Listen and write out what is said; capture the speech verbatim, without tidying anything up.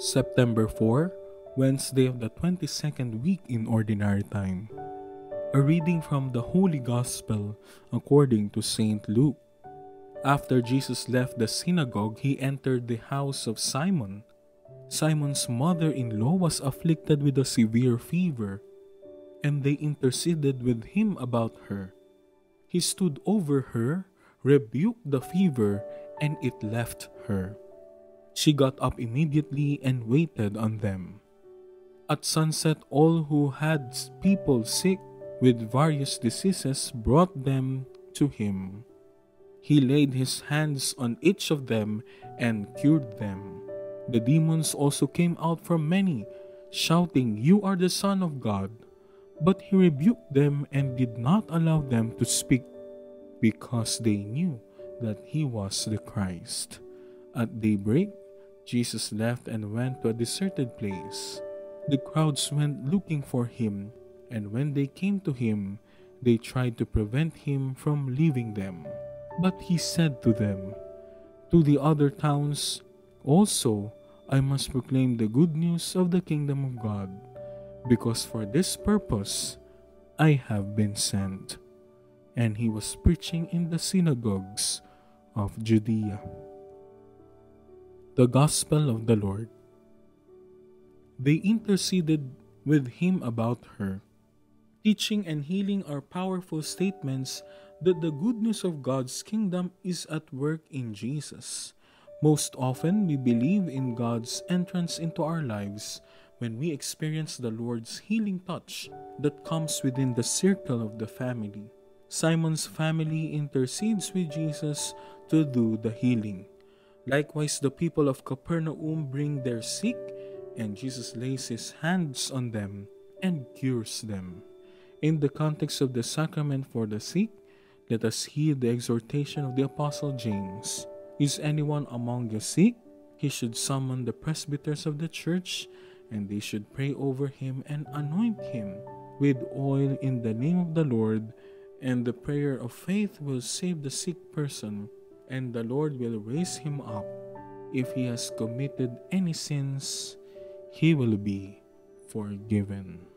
September fourth, Wednesday of the twenty-second week in Ordinary Time. A reading from the Holy Gospel according to Saint Luke. After Jesus left the synagogue, he entered the house of Simon. Simon's mother-in-law was afflicted with a severe fever, and they interceded with him about her. He stood over her, rebuked the fever, and it left her. She got up immediately and waited on them. At sunset, all who had people sick with various diseases brought them to him. He laid his hands on each of them and cured them. The demons also came out from many, shouting, "You are the Son of God." But he rebuked them and did not allow them to speak, because they knew that he was the Christ. At daybreak, Jesus left and went to a deserted place. The crowds went looking for him, and when they came to him, they tried to prevent him from leaving them. But he said to them, "To the other towns also I must proclaim the good news of the kingdom of God, because for this purpose I have been sent." And he was preaching in the synagogues of Judea. The Gospel of the Lord. They interceded with him about her. Teaching and healing are powerful statements that the good news of God's kingdom is at work in Jesus. Most often, we believe in God's entrance into our lives when we experience the Lord's healing touch that comes within the circle of the family. Simon's family intercedes with Jesus to do the healing. Likewise, the people of Capernaum bring their sick, and Jesus lays his hands on them and cures them. In the context of the sacrament for the sick, let us hear the exhortation of the Apostle James. "Is anyone among you sick? He should summon the presbyters of the church, and they should pray over him and anoint him with oil in the name of the Lord, and the prayer of faith will save the sick person, and the Lord will raise him up. If he has committed any sins, he will be forgiven."